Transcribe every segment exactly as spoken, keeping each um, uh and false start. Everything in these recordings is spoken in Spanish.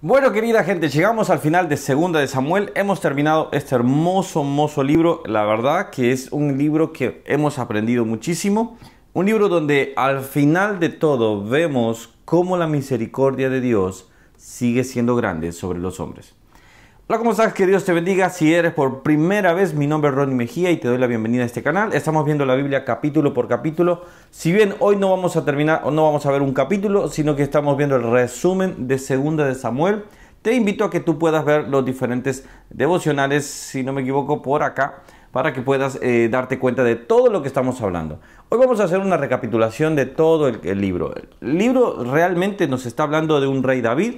Bueno, querida gente, llegamos al final de Segunda de Samuel. Hemos terminado este hermoso, hermoso libro. La verdad que es un libro que hemos aprendido muchísimo. Un libro donde al final de todo vemos cómo la misericordia de Dios sigue siendo grande sobre los hombres. Hola, ¿cómo estás? Que Dios te bendiga. Si eres por primera vez, mi nombre es Rony Mejía y te doy la bienvenida a este canal. Estamos viendo la Biblia capítulo por capítulo. Si bien hoy no vamos a terminar o no vamos a ver un capítulo, sino que estamos viendo el resumen de Segunda de Samuel, te invito a que tú puedas ver los diferentes devocionales, si no me equivoco, por acá, para que puedas eh, darte cuenta de todo lo que estamos hablando. Hoy vamos a hacer una recapitulación de todo el, el libro. El libro realmente nos está hablando de un rey David.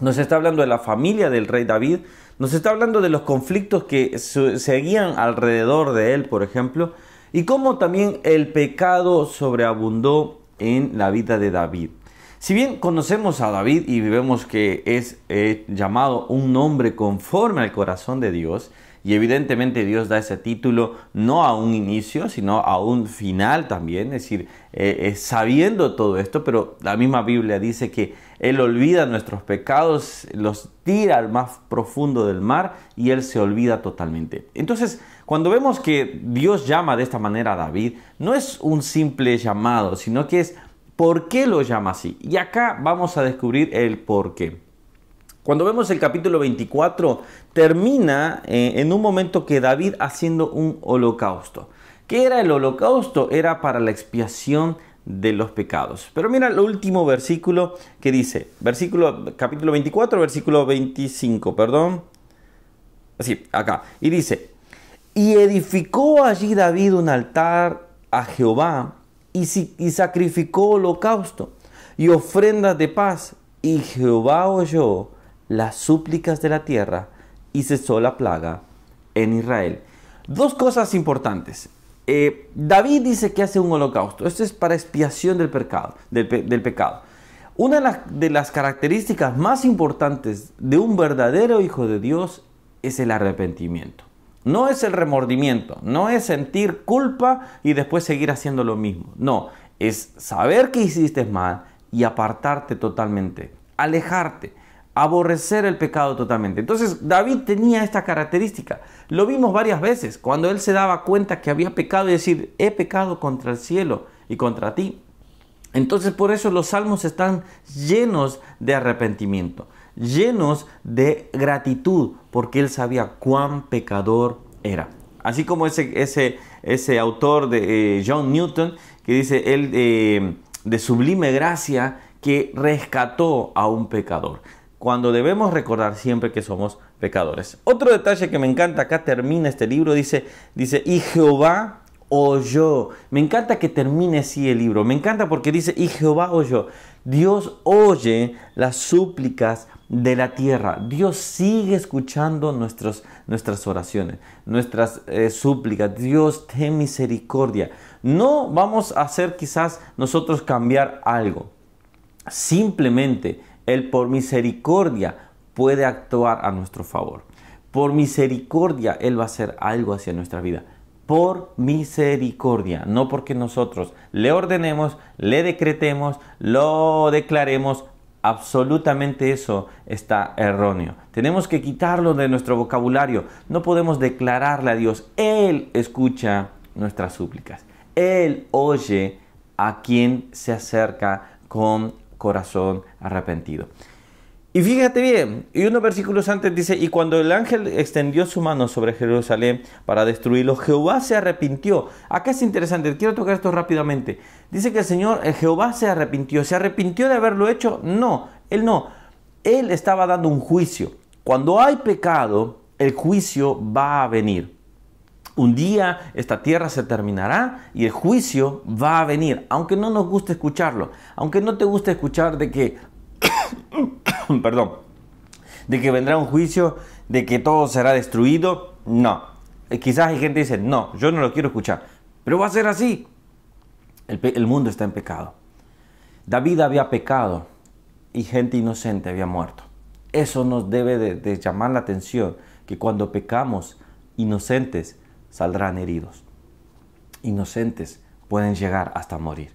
Nos está hablando de la familia del rey David, nos está hablando de los conflictos que seguían alrededor de él, por ejemplo, y cómo también el pecado sobreabundó en la vida de David. Si bien conocemos a David y vemos que es eh, llamado un hombre conforme al corazón de Dios, y evidentemente Dios da ese título no a un inicio, sino a un final también, es decir, eh, eh, sabiendo todo esto, pero la misma Biblia dice que Él olvida nuestros pecados, los tira al más profundo del mar y Él se olvida totalmente. Entonces, cuando vemos que Dios llama de esta manera a David, no es un simple llamado, sino que es por qué lo llama así. Y acá vamos a descubrir el por qué. Cuando vemos el capítulo veinticuatro, termina eh, en un momento que David haciendo un holocausto. ¿Qué era el holocausto? Era para la expiación de los pecados. Pero mira el último versículo que dice, versículo, capítulo veinticuatro, versículo veinticinco, perdón. Así, acá. Y dice, y edificó allí David un altar a Jehová y, si, y sacrificó holocausto y ofrendas de paz. Y Jehová oyó las súplicas de la tierra y cesó la plaga en Israel. Dos cosas importantes. Eh, David dice que hace un holocausto. Esto es para expiación del pecado, del, pe del pecado. Una de las, de las características más importantes de un verdadero hijo de Dios es el arrepentimiento. No es el remordimiento, no es sentir culpa y después seguir haciendo lo mismo. No, es saber que hiciste mal y apartarte totalmente, alejarte. Aborrecer el pecado totalmente. Entonces David tenía esta característica. Lo vimos varias veces. Cuando él se daba cuenta que había pecado y decir, he pecado contra el cielo y contra ti. Entonces por eso los salmos están llenos de arrepentimiento. Llenos de gratitud. Porque él sabía cuán pecador era. Así como ese, ese, ese autor de eh, John Newton. Que dice, él eh, de sublime gracia que rescató a un pecador. Cuando debemos recordar siempre que somos pecadores. Otro detalle que me encanta, acá termina este libro, dice, dice y Jehová oyó. Me encanta que termine así el libro, me encanta porque dice, y Jehová oyó. Dios oye las súplicas de la tierra. Dios sigue escuchando nuestros, nuestras oraciones, nuestras eh, súplicas. Dios, ten misericordia. No vamos a hacer quizás nosotros cambiar algo. Simplemente Él por misericordia puede actuar a nuestro favor. Por misericordia Él va a hacer algo hacia nuestra vida. Por misericordia. No porque nosotros le ordenemos, le decretemos, lo declaremos. Absolutamente eso está erróneo. Tenemos que quitarlo de nuestro vocabulario. No podemos declararle a Dios. Él escucha nuestras súplicas. Él oye a quien se acerca con corazón arrepentido. Y fíjate bien, y unos versículos antes dice, y cuando el ángel extendió su mano sobre Jerusalén para destruirlo, Jehová se arrepintió. Acá es interesante, quiero tocar esto rápidamente. Dice que el Señor, el Jehová se arrepintió. ¿Se arrepintió de haberlo hecho? No, él no. Él estaba dando un juicio. Cuando hay pecado, el juicio va a venir. Un día esta tierra se terminará y el juicio va a venir, aunque no nos guste escucharlo, aunque no te guste escuchar de que, perdón, de que vendrá un juicio, de que todo será destruido, no. Quizás hay gente que dice, no, yo no lo quiero escuchar, pero va a ser así. El, el mundo está en pecado. David había pecado y gente inocente había muerto. Eso nos debe de, de llamar la atención, que cuando pecamos inocentes, saldrán heridos. Inocentes pueden llegar hasta morir.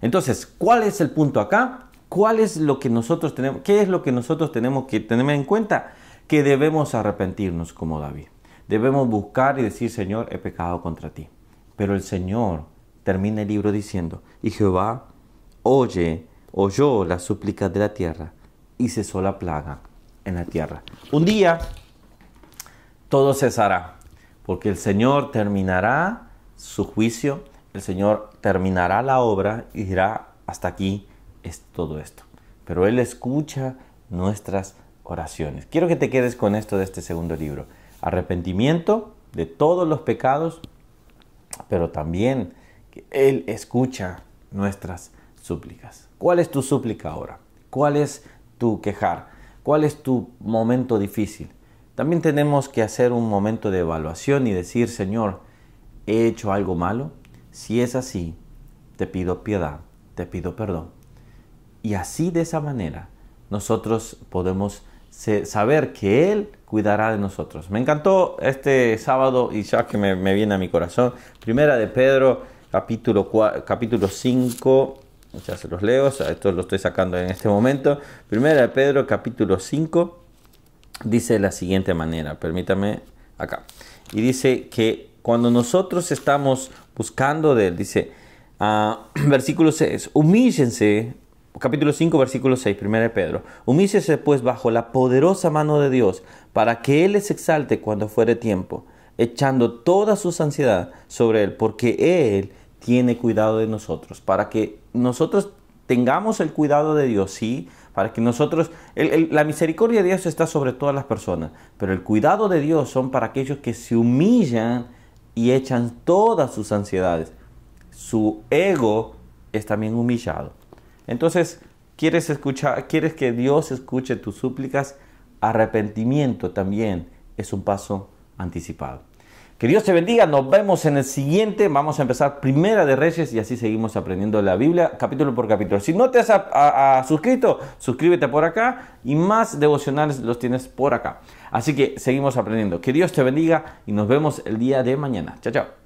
Entonces, ¿cuál es el punto acá? ¿Cuál es lo que nosotros tenemos? ¿Qué es lo que nosotros tenemos que tener en cuenta? Que debemos arrepentirnos como David. Debemos buscar y decir, Señor, he pecado contra ti. Pero el Señor termina el libro diciendo, y Jehová oye, oyó las súplicas de la tierra y cesó la plaga en la tierra. Un día todo cesará, porque el Señor terminará su juicio, el Señor terminará la obra y dirá, hasta aquí es todo esto. Pero Él escucha nuestras oraciones. Quiero que te quedes con esto de este segundo libro. Arrepentimiento de todos los pecados, pero también que Él escucha nuestras súplicas. ¿Cuál es tu súplica ahora? ¿Cuál es tu quejar? ¿Cuál es tu momento difícil? También tenemos que hacer un momento de evaluación y decir, Señor, ¿he hecho algo malo? Si es así, te pido piedad, te pido perdón. Y así, de esa manera, nosotros podemos saber que Él cuidará de nosotros. Me encantó este sábado, y ya que me, me viene a mi corazón, Primera de Pedro, capítulo, capítulo cinco, ya se los leo, o sea, esto lo estoy sacando en este momento. Primera de Pedro, capítulo cinco, dice de la siguiente manera, permítame acá. Y dice que cuando nosotros estamos buscando de Él, dice, uh, versículo seis, humíllense. Capítulo cinco, versículo seis, Primera de Pedro. Humíllese pues bajo la poderosa mano de Dios, para que Él les exalte cuando fuere tiempo, echando toda su ansiedad sobre Él, porque Él tiene cuidado de nosotros. Para que nosotros tengamos el cuidado de Dios, sí, para que nosotros... El, el, la misericordia de Dios está sobre todas las personas, pero el cuidado de Dios son para aquellos que se humillan y echan todas sus ansiedades. Su ego es también humillado. Entonces, ¿quieres escuchar, quieres que Dios escuche tus súplicas? Arrepentimiento también es un paso anticipado. Que Dios te bendiga. Nos vemos en el siguiente. Vamos a empezar Primera de Reyes y así seguimos aprendiendo la Biblia capítulo por capítulo. Si no te has a, a, a suscrito, suscríbete por acá y más devocionales los tienes por acá. Así que seguimos aprendiendo. Que Dios te bendiga y nos vemos el día de mañana. Chao, chao.